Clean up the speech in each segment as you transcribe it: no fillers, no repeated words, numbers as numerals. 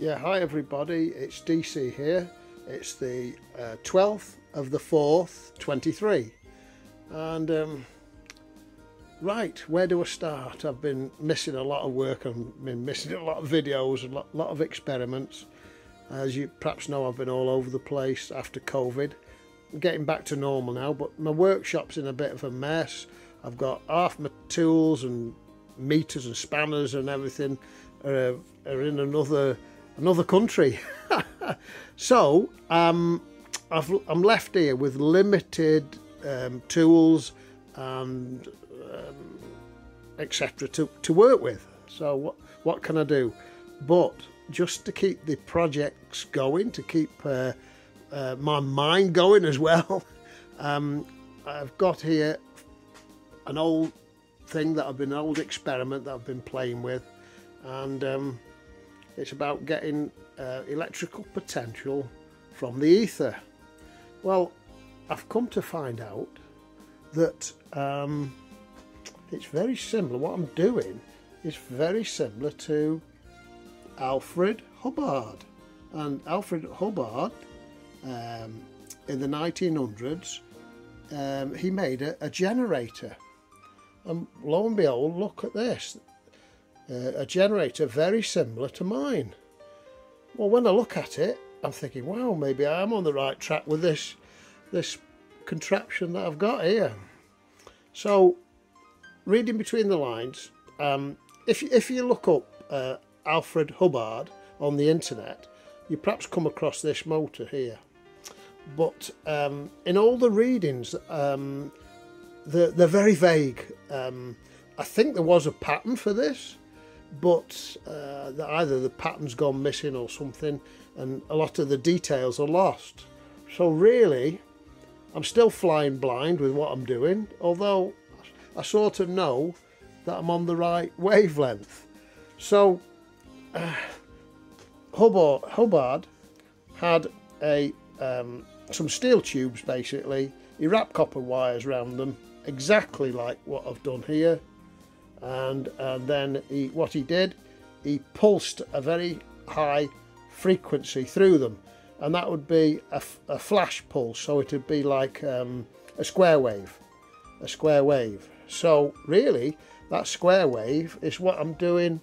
Yeah, hi everybody, it's DC here. It's the 12th of the 4th, 23. And right, where do I start? I've been missing a lot of work. I've been missing a lot of videos, a lot of experiments. As you perhaps know, I've been all over the place after COVID. I'm getting back to normal now, but my workshop's in a bit of a mess. I've got half my tools and meters and spanners and everything are in another country. So I'm left here with limited tools and etc. to work with. So what can I do? But just to keep the projects going, to keep my mind going as well, I've got here an old thing that I've been, an old experiment that I've been playing with, and it's about getting electrical potential from the ether. Well, I've come to find out that it's very similar. What I'm doing is very similar to Alfred Hubbard. And Alfred Hubbard, in the 1900s, he made a generator. And lo and behold, look at this. A generator very similar to mine. Well, when I look at it, I'm thinking, wow, maybe I am on the right track with this contraption that I've got here. So, reading between the lines, if you look up Alfred Hubbard on the internet, you perhaps come across this motor here. But in all the readings, they're very vague. I think there was a pattern for this, but either the pattern's gone missing or something, and a lot of the details are lost. So really, I'm still flying blind with what I'm doing, although I sort of know that I'm on the right wavelength. So Hubbard had some steel tubes, basically. He wrapped copper wires around them, exactly like what I've done here. And then he pulsed a very high frequency through them, and that would be a flash pulse. So it would be like a square wave. So really, that square wave is what I'm doing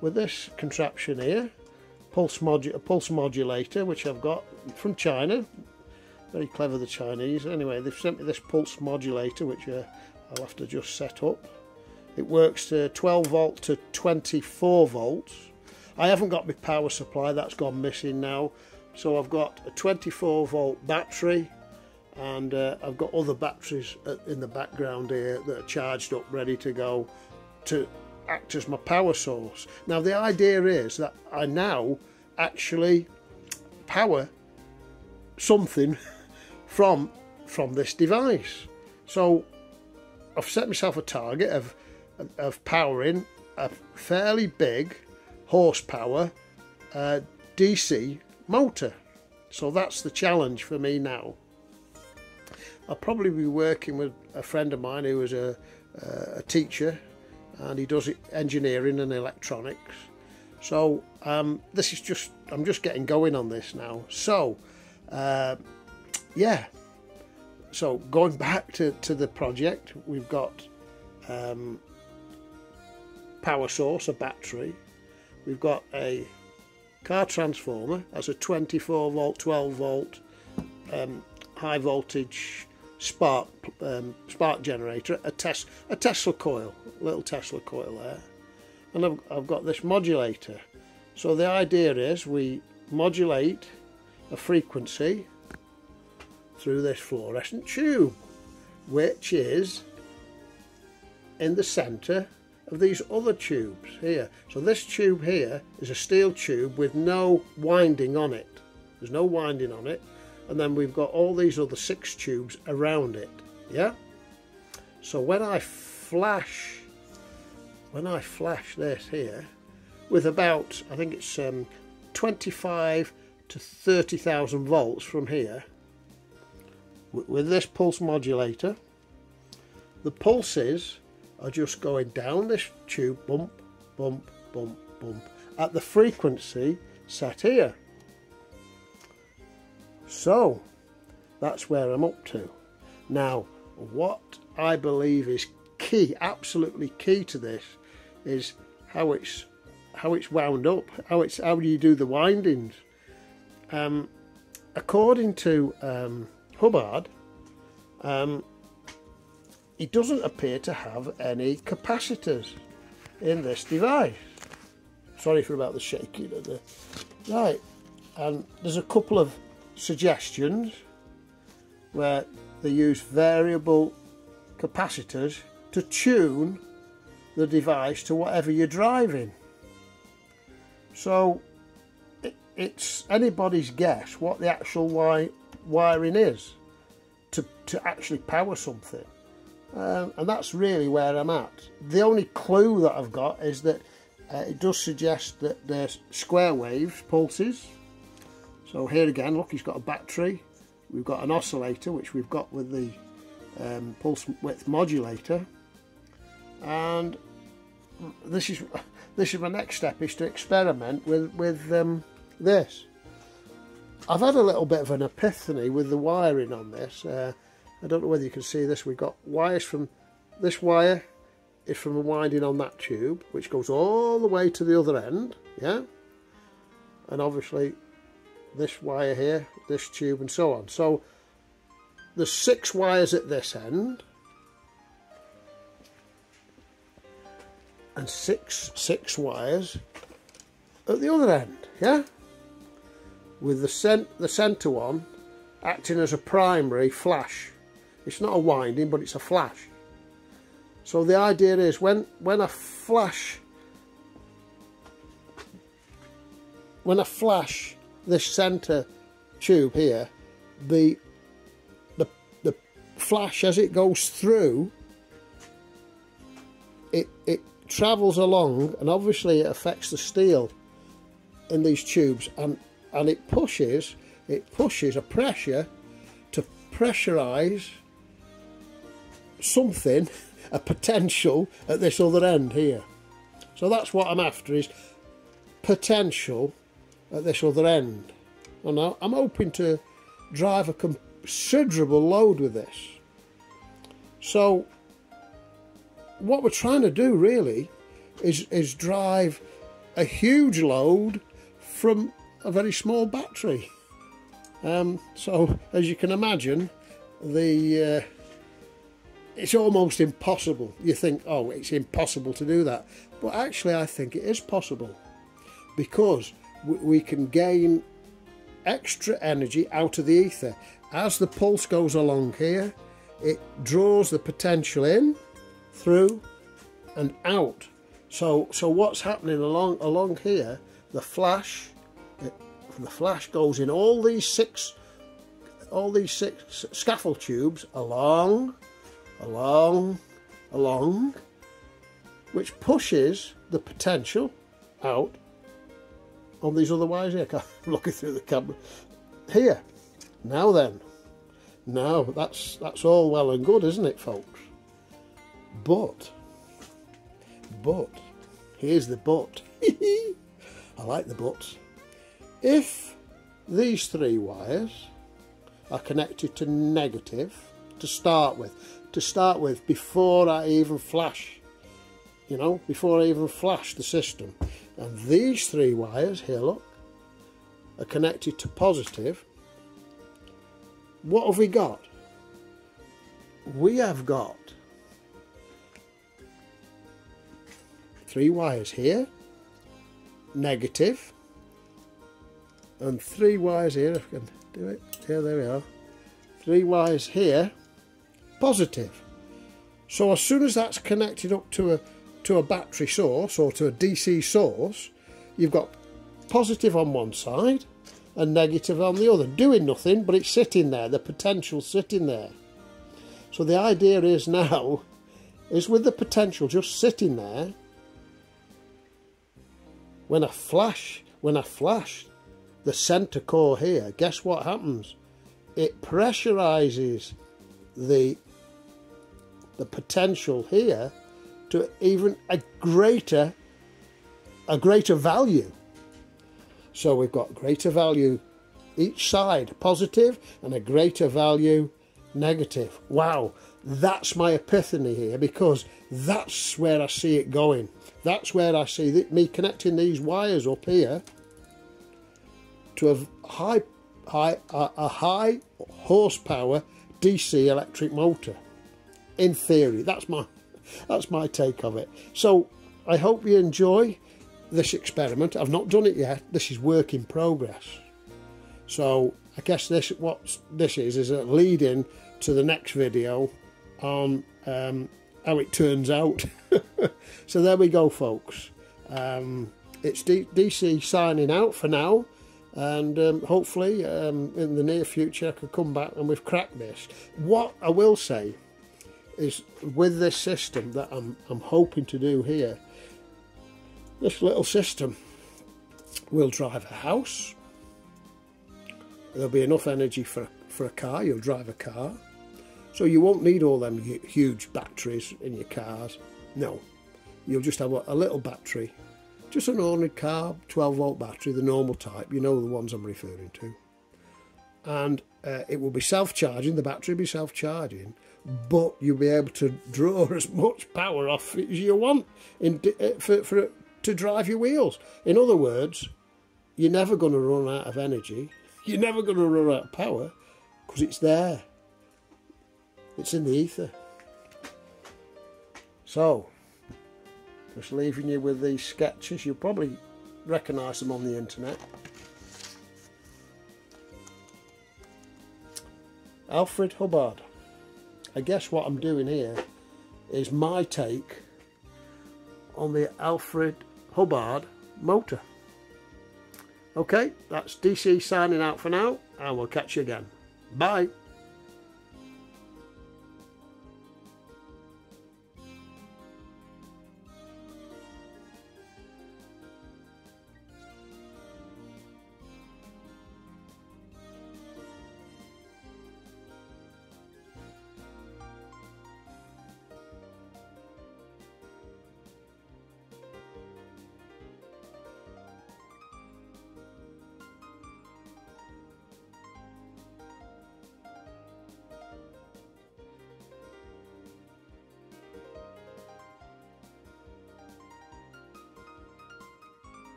with this contraption here, a pulse modulator, which I've got from China. Very clever, the Chinese. Anyway, they've sent me this pulse modulator, which I'll have to just set up. It works to 12 volt to 24 volts. I haven't got my power supply, that's gone missing now. So I've got a 24 volt battery, and I've got other batteries in the background here that are charged up, ready to go, to act as my power source. Now the idea is that I now actually power something from this device. So I've set myself a target of powering a fairly big horsepower DC motor. So that's the challenge for me now. I'll probably be working with a friend of mine who is a teacher, and he does engineering and electronics. So this is just, I'm just getting going on this now. So yeah, so going back to the project, we've got power source, a battery. We've got a car transformer. That's a 24 volt, 12 volt high voltage spark generator. A Tesla coil, a little Tesla coil there. And I've got this modulator. So the idea is we modulate a frequency through this fluorescent tube, which is in the centre of these other tubes here. So this tube here is a steel tube with no winding on it. There's no winding on it. And then we've got all these other 6 tubes around it. Yeah? So when I flash this here with about, I think it's 25 to 30,000 volts from here, with this pulse modulator, the pulses are just going down this tube, bump, bump, bump, bump, at the frequency sat here. So that's where I'm up to. Now, what I believe is key, absolutely key to this, is how it's wound up, how you do the windings. According to Hubbard, it doesn't appear to have any capacitors in this device. Sorry for about the shaking of the... Right, and there's a couple of suggestions where they use variable capacitors to tune the device to whatever you're driving. So it's anybody's guess what the actual wiring is to actually power something. And that's really where I'm at. The only clue that I've got is that it does suggest that there's square waves, pulses. So here again, look, he's got a battery. We've got an oscillator, which we've got with the pulse width modulator. And this is my next step, is to experiment with this. I've had a little bit of an epiphany with the wiring on this. I don't know whether you can see this. We've got wires from... This wire is from a winding on that tube, which goes all the way to the other end, yeah? And obviously this wire here, this tube, and so on. So there's 6 wires at this end. And six wires at the other end, yeah? With the centre one acting as a primary flash. It's not a winding, but it's a flash. So the idea is when I flash this centre tube here, the flash, as it goes through, it travels along, and obviously it affects the steel in these tubes, and it pushes a pressure to pressurise something, a potential, at this other end here. So that's what I'm after, is potential at this other end. And I'm hoping to drive a considerable load with this. So what we're trying to do really is drive a huge load from a very small battery. So as you can imagine, it's almost impossible. You think, oh, it's impossible to do that, but actually I think it is possible, because we can gain extra energy out of the ether. As the pulse goes along here, it draws the potential in, through and out. So what's happening along here, the flash goes in all these six scaffold tubes along, which pushes the potential out on these other wires here. I'm looking through the camera here. Now then, now that's all well and good, isn't it, folks? But here's the but. I like the buts. If these 3 wires are connected to negative to start with, before I even flash, you know, before I even flash the system, and these 3 wires here, look, are connected to positive, what have we got? We have got 3 wires here, negative, and 3 wires here, if I can do it, yeah, there we are, 3 wires here, positive. So as soon as that's connected up to a battery source or to a DC source, you've got positive on one side and negative on the other, doing nothing, but it's sitting there, the potential's sitting there. So the idea is now, is with the potential just sitting there, when I flash the centre core here, guess what happens? It pressurises the potential here to even a greater value. So we've got greater value each side, positive, and a greater value negative. Wow, that's my epiphany here, because that's where I see it going. That's where I see me connecting these wires up here to a high horsepower DC electric motor. In theory, that's my take of it. So I hope you enjoy this experiment. I've not done it yet. This is work in progress. So I guess what this is a lead-in to the next video on how it turns out. So there we go, folks. It's DC signing out for now, and hopefully in the near future I could come back and we've cracked this. What I will say is, with this system that I'm hoping to do here, this little system will drive a house. There'll be enough energy for a car. You'll drive a car, so you won't need all them huge batteries in your cars. No, you'll just have a little battery, just an ordinary car 12-volt battery, the normal type, you know, the ones I'm referring to. And it will be self-charging. The battery will be self-charging, but you'll be able to draw as much power off as you want to drive your wheels. In other words, you're never going to run out of energy. You're never going to run out of power, because it's there. It's in the ether. So, just leaving you with these sketches. You'll probably recognise them on the internet. Alfred Hubbard. I guess what I'm doing here is my take on the Alfred Hubbard motor. Okay, that's DC signing out for now, and we'll catch you again. Bye.